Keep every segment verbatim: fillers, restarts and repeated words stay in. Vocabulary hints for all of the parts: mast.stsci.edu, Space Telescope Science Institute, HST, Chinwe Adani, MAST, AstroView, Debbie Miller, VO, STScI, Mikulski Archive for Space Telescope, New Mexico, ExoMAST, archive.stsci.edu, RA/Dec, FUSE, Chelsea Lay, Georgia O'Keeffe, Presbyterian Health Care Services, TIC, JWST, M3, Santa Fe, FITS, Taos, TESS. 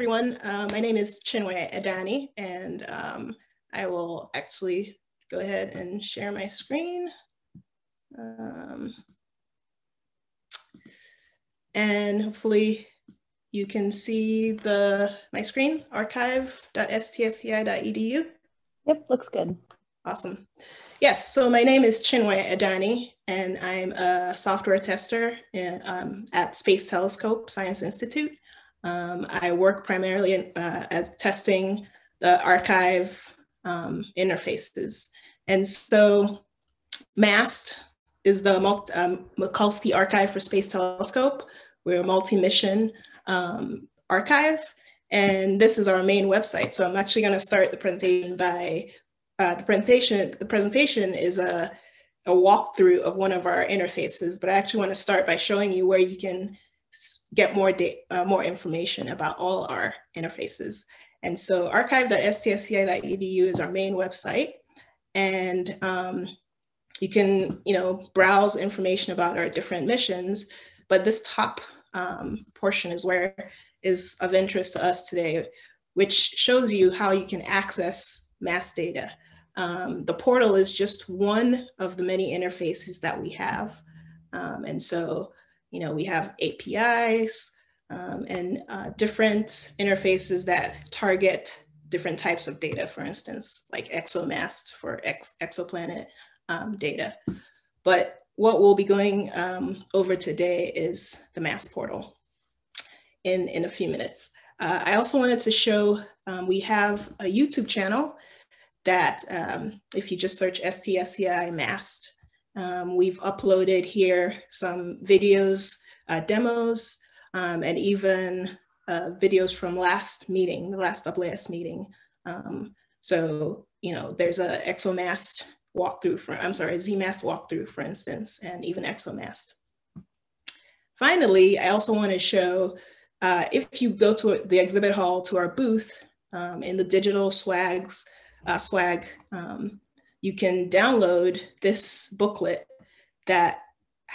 everyone, uh, my name is Chinwe Adani, and um, I will actually go ahead and share my screen. Um, and hopefully you can see the my screen, archive dot s t s c i dot e d u. Yep, looks good. Awesome. Yes, so my name is Chinwe Adani, and I'm a software tester in, um, at Space Telescope Science Institute. Um, I work primarily in, uh, as testing the archive um, interfaces. And so MAST is the multi, um, Mikulski Archive for Space Telescope. We're a multi-mission um, archive, and this is our main website. So I'm actually going to start the presentation by uh, the presentation. The presentation is a, a walkthrough of one of our interfaces, but I actually want to start by showing you where you can get more data, uh, more information about all our interfaces. And so archive dot s t s c i dot e d u is our main website, and um, you can, you know, browse information about our different missions. But this top um, portion is where is of interest to us today, which shows you how you can access MAST data. Um, the portal is just one of the many interfaces that we have, um, and so, you know, we have A P Is um, and uh, different interfaces that target different types of data, for instance, like ExoMAST for ex exoplanet um, data. But what we'll be going um, over today is the MAST portal in, in a few minutes. Uh, I also wanted to show, um, we have a YouTube channel that um, if you just search S T S C I MAST, Um, we've uploaded here some videos, uh, demos, um, and even uh, videos from last meeting, the last W S meeting. Um, so, you know, there's a ExoMAST walkthrough, for, I'm sorry, Z MAST walkthrough, for instance, and even ExoMAST. Finally, I also want to show, uh, if you go to the exhibit hall to our booth um, in the digital swags, uh, swag, um, you can download this booklet that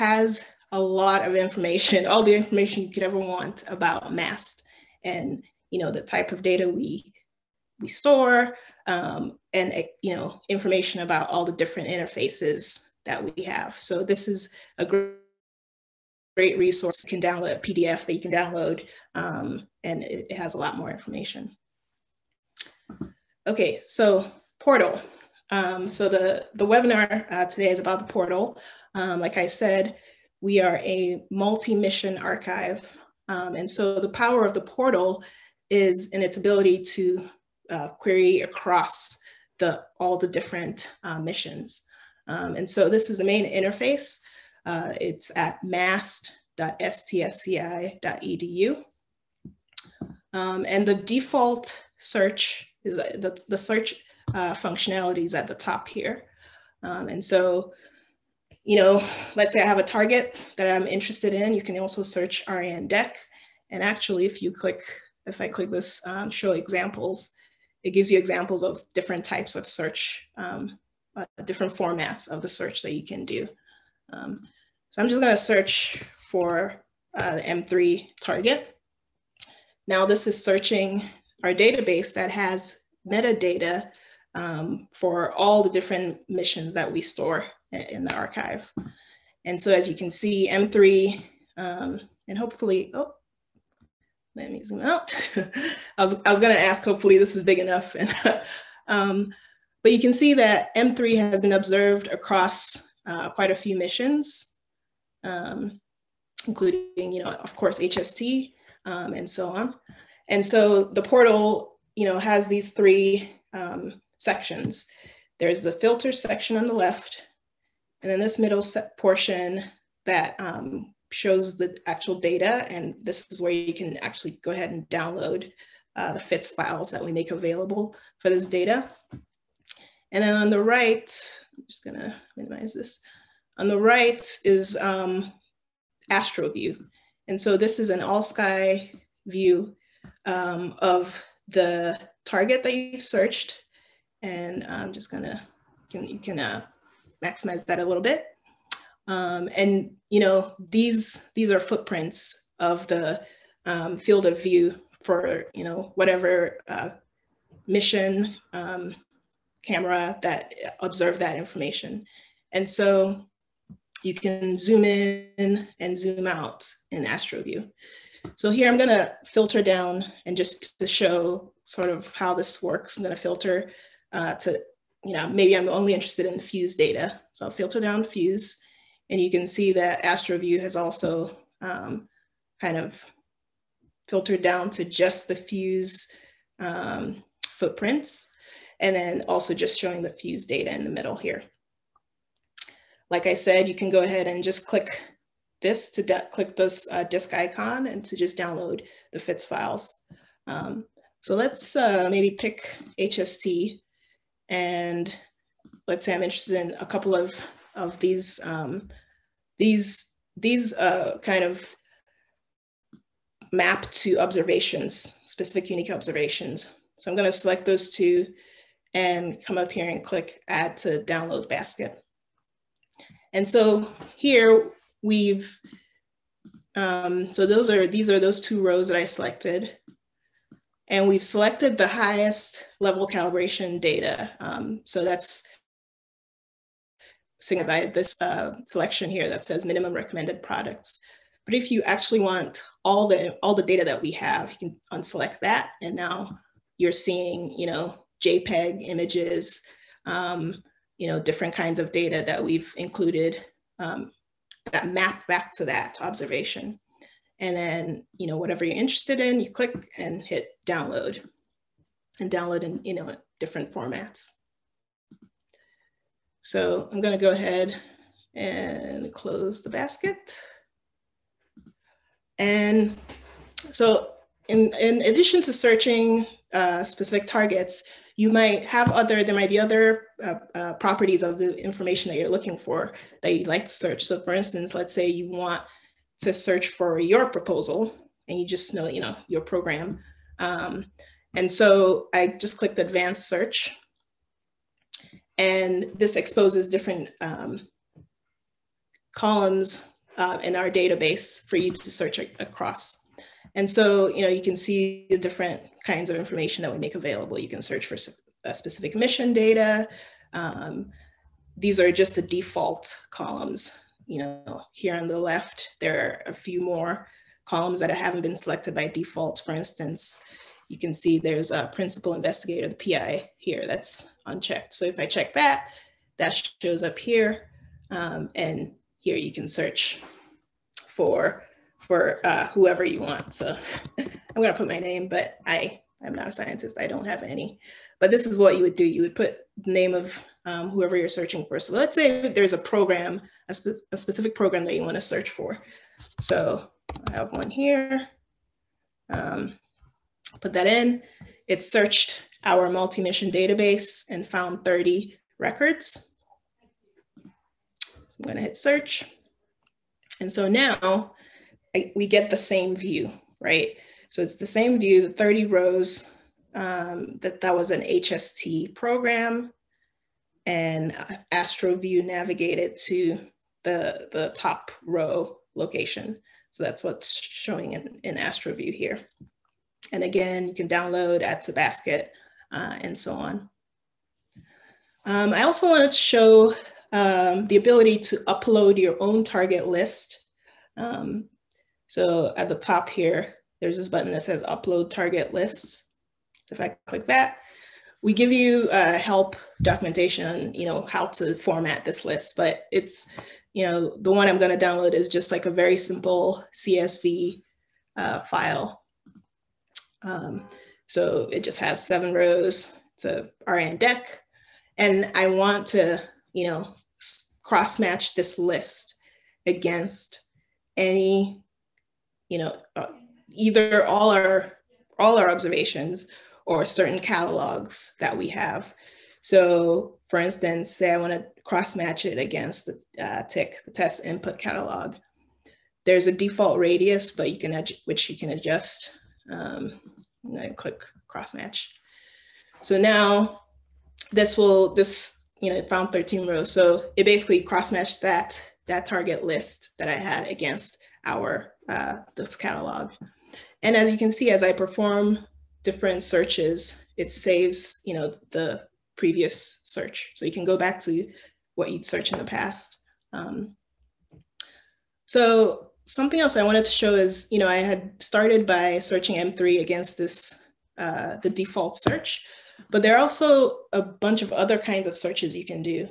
has a lot of information, all the information you could ever want about MAST, and, you know, the type of data we we store, um, and, you know, information about all the different interfaces that we have. So this is a great, great resource. You can download a P D F that you can download, um, and it, it has a lot more information. Okay, so portal. Um, so the, the webinar uh, today is about the portal. Um, like I said, we are a multi-mission archive. Um, and so the power of the portal is in its ability to uh, query across the, all the different uh, missions. Um, and so this is the main interface. Uh, it's at mast dot s t s c i dot e d u. Um, and the default search is the, the search Uh, functionalities at the top here. Um, and so, you know, let's say I have a target that I'm interested in. You can also search R A and Dec. And actually, if you click, if I click this um, show examples, it gives you examples of different types of search, um, uh, different formats of the search that you can do. Um, so I'm just going to search for uh, the M three target. Now this is searching our database that has metadata Um, for all the different missions that we store in the archive. And so, as you can see, M three, um, and hopefully, oh, let me zoom out. I was, I was gonna ask, hopefully this is big enough. And, um, but you can see that M three has been observed across uh, quite a few missions, um, including, you know, of course, H S T um, and so on. And so the portal, you know, has these three um, sections. There's the filter section on the left, and then this middle set portion that um, shows the actual data, and this is where you can actually go ahead and download uh, the F I T S files that we make available for this data. And then on the right, I'm just gonna minimize this. On the right is um, AstroView, and so this is an all-sky view um, of the target that you've searched. And I'm just gonna, can, you can uh, maximize that a little bit. Um, and, you know, these, these are footprints of the um, field of view for, you know, whatever uh, mission um, camera that observed that information. And so you can zoom in and zoom out in AstroView. So here I'm going to filter down, and just to show sort of how this works, I'm going to filter uh, to, you know, maybe I'm only interested in FUSE data. So I'll filter down FUSE, and you can see that AstroView has also um, kind of filtered down to just the FUSE um, footprints, and then also just showing the FUSE data in the middle here. Like I said, you can go ahead and just click this to click this uh, disk icon and to just download the FITS files. Um, so let's uh, maybe pick H S T, and let's say I'm interested in a couple of of these um, these these uh, kind of map to observations, specific unique observations. So I'm going to select those two and come up here and click Add to Download Basket. And so here we've, um, so those are, these are those two rows that I selected. And we've selected the highest level calibration data. Um, so that's signified by this uh, selection here that says minimum recommended products. But if you actually want all the, all the data that we have, you can unselect that. And now you're seeing, you know, JPEG images, um, you know, different kinds of data that we've included um, that map back to that observation. And then, you know, whatever you're interested in, you click and hit download, and download in, you know, different formats. So I'm going to go ahead and close the basket. And so in, in addition to searching uh, specific targets, you might have other, there might be other uh, uh, properties of the information that you're looking for that you'd like to search. So for instance, let's say you want to search for your proposal, and you just know, you know, your program. Um, and so I just clicked advanced search, and this exposes different um, columns uh, in our database for you to search across. And so, you know, you can see the different kinds of information that we make available. You can search for a specific mission data. Um, these are just the default columns. You know, here on the left, there are a few more columns that haven't been selected by default. For instance, you can see there's a principal investigator, the P I here, that's unchecked. So if I check that, that shows up here. Um, and here you can search for for uh, whoever you want. So I'm gonna put my name, but I am not a scientist, I don't have any. But this is what you would do. You would put the name of um, whoever you're searching for. So let's say there's a program, a, spe a specific program that you wanna search for. So I have one here, um, put that in. It searched our multi-mission database and found thirty records. So I'm gonna hit search. And so now, we get the same view, right? So it's the same view, the thirty rows, um, that that was an H S T program, and AstroView navigated to the, the top row location. So that's what's showing in, in AstroView here. And again, you can download, add to basket, uh, and so on. Um, I also wanted to show um, the ability to upload your own target list. Um, So at the top here, there's this button that says upload target lists. So if I click that, we give you uh, help documentation on, you know, how to format this list, but it's, you know, the one I'm going to download is just like a very simple C S V uh, file. Um, so it just has seven rows, it's a R A/Dec, and I want to, you know, cross-match this list against any, you know, either all our all our observations or certain catalogs that we have. So for instance, say I want to cross match it against the uh, T I C, the TESS input catalog. There's a default radius, but you can which you can adjust, um, and then click cross match. So now this will, this, you know, it found thirteen rows. So it basically cross matched that, that target list that I had against our, uh, this catalog. And as you can see, as I perform different searches, it saves, you know, the previous search. So you can go back to what you'd searched in the past. Um, so something else I wanted to show is, you know, I had started by searching M three against this, uh, the default search, but there are also a bunch of other kinds of searches you can do.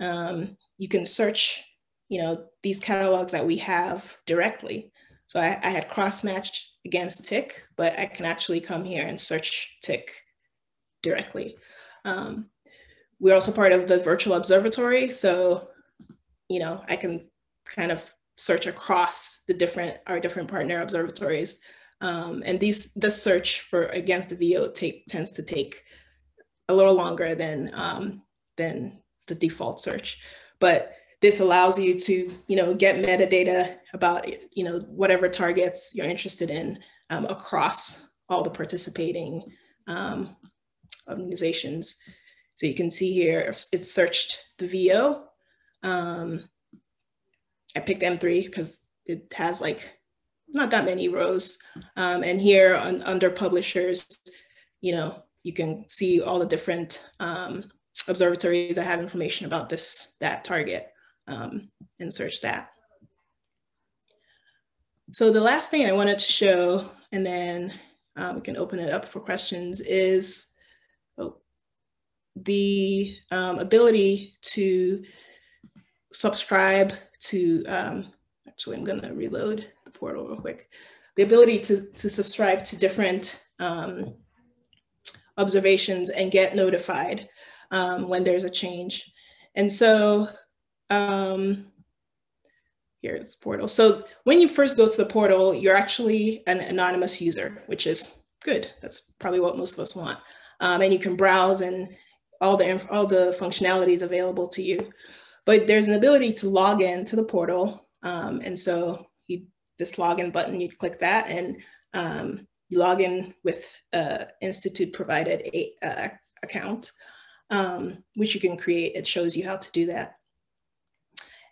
Um, you can search, you know, these catalogs that we have directly. So I, I had cross-matched against T I C, but I can actually come here and search T I C directly. Um, we're also part of the virtual observatory. So, you know, I can kind of search across the different, our different partner observatories. Um, and these, this search for against the V O take, tends to take a little longer than, um, than the default search. But this allows you to, you know, get metadata about, you know, whatever targets you're interested in um, across all the participating um, organizations. So you can see here, it's searched the V O. Um, I picked M three because it has like not that many rows. Um, and here on, under publishers, you know, you can see all the different um, observatories that have information about this, that target. Um, and search that. So the last thing I wanted to show, and then uh, we can open it up for questions, is oh, the um, ability to subscribe to, um, actually I'm gonna reload the portal real quick, the ability to, to subscribe to different um, observations and get notified um, when there's a change. And so, Um, here's the portal. So when you first go to the portal, you're actually an anonymous user, which is good. That's probably what most of us want. Um, and you can browse and all the, all the functionalities available to you. But there's an ability to log in to the portal. Um, and so you, this login button, you click that and um, you log in with an Institute provided a, uh, account, um, which you can create. It shows you how to do that.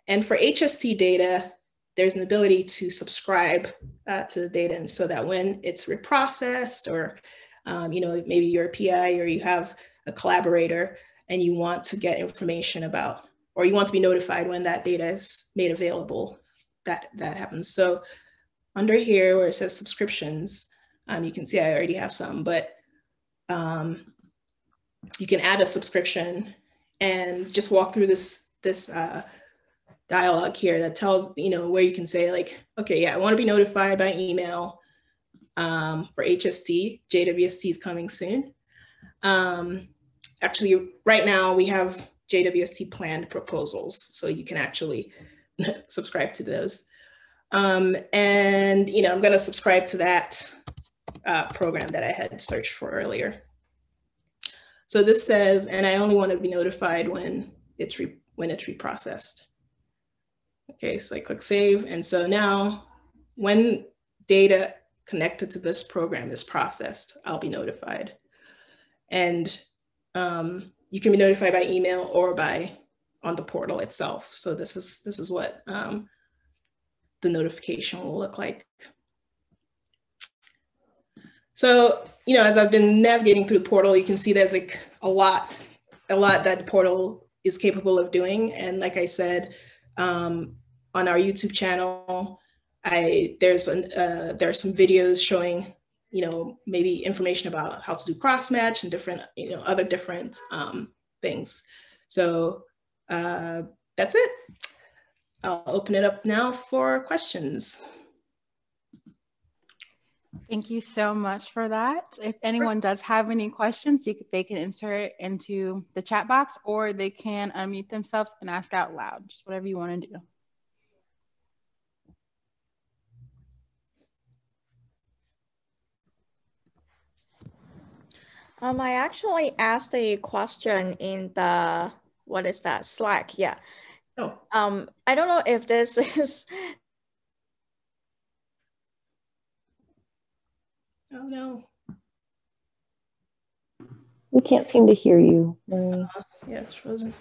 And for H S T data, there's an ability to subscribe uh, to the data, and so that when it's reprocessed or, um, you know, maybe you're a P I or you have a collaborator and you want to get information about, or you want to be notified when that data is made available, that, that happens. So under here where it says subscriptions, um, you can see I already have some, but um, you can add a subscription and just walk through this, this, uh, dialogue here that tells, you know, where you can say like, okay, yeah, I want to be notified by email um, for H S T, J W S T is coming soon. Um, actually, right now we have J W S T planned proposals, so you can actually subscribe to those. Um, and, you know, I'm going to subscribe to that uh, program that I had searched for earlier. So this says, and I only want to be notified when it's, re when it's reprocessed. Okay, so I click save. And so now when data connected to this program is processed, I'll be notified. And um, you can be notified by email or by on the portal itself. So this is, this is what um, the notification will look like. So, you know, as I've been navigating through the portal, you can see there's like a lot, a lot that the portal is capable of doing. And like I said, Um, on our YouTube channel, I, there's an, uh, there are some videos showing, you know, maybe information about how to do cross-match and different, you know, other different um, things. So uh, that's it. I'll open it up now for questions. Thank you so much for that. If anyone does have any questions, they can insert it into the chat box, or they can unmute themselves and ask out loud, just whatever you want to do. Um, I actually asked a question in the, what is that, Slack, yeah. Oh. Um, I don't know if this is, oh no. We can't seem to hear you. Uh, yeah, it's frozen.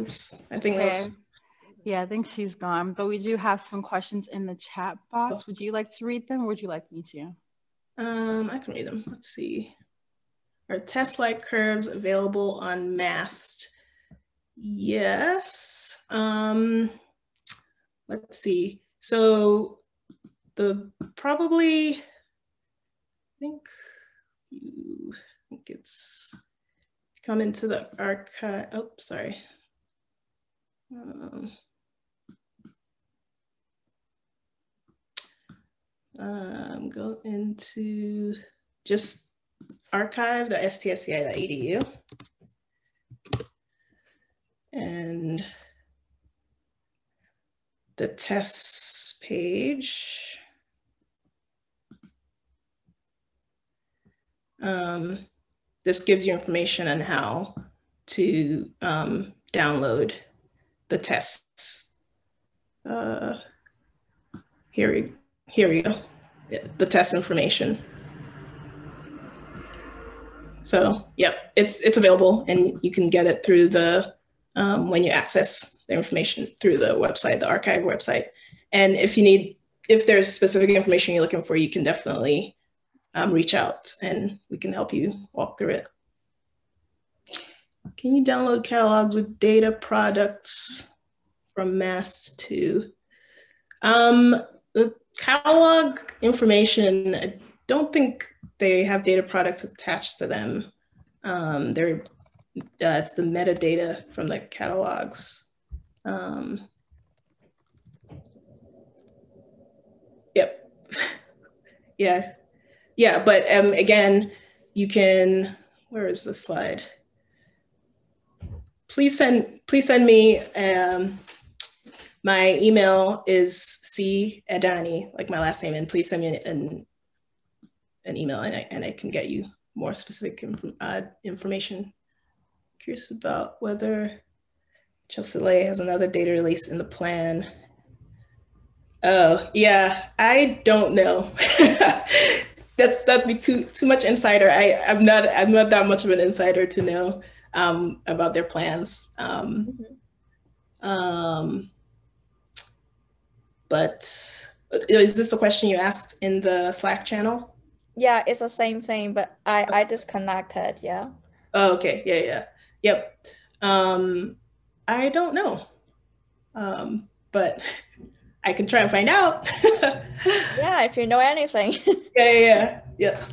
Oops, I think okay. that's... Yeah, I think she's gone, but we do have some questions in the chat box. Would you like to read them, or would you like me to? Um, I can read them. Let's see. Are test-like curves available on MAST? Yes. Um, let's see. So the probably, I think, you, I think it's come into the archive. Oh, sorry. Um, um, go into just archive dot S T S C I dot E D U and the TESS page. Um, this gives you information on how to um, download the tests. Uh, here, we, here we go, the test information. So, yep, it's it's available, and you can get it through the um, when you access the information through the website, the archive website. And if you need, if there's specific information you're looking for, you can definitely um, reach out, and we can help you walk through it. Can you download catalogs with data products from MAST to? Um, the catalog information, I don't think they have data products attached to them. Um, they're, uh, it's the metadata from the catalogs. Um, yep. yeah. Yeah, but um, again, you can, where is the slide? Please send, please send me, um, my email is C Adani, like my last name, and please send me an, an email, and I, and I can get you more specific inf uh, information. Curious about whether Chelsea Lay has another data release in the plan. Oh yeah, I don't know. That's, that'd be too, too much insider. I, I'm not, I'm not that much of an insider to know Um, about their plans. Um, um, but is this the question you asked in the Slack channel? Yeah, it's the same thing, but I, I disconnected, yeah. Oh, okay, yeah, yeah, yep. Um, I don't know, um, but I can try and find out. Yeah, if you know anything. yeah, yeah, yeah. yeah.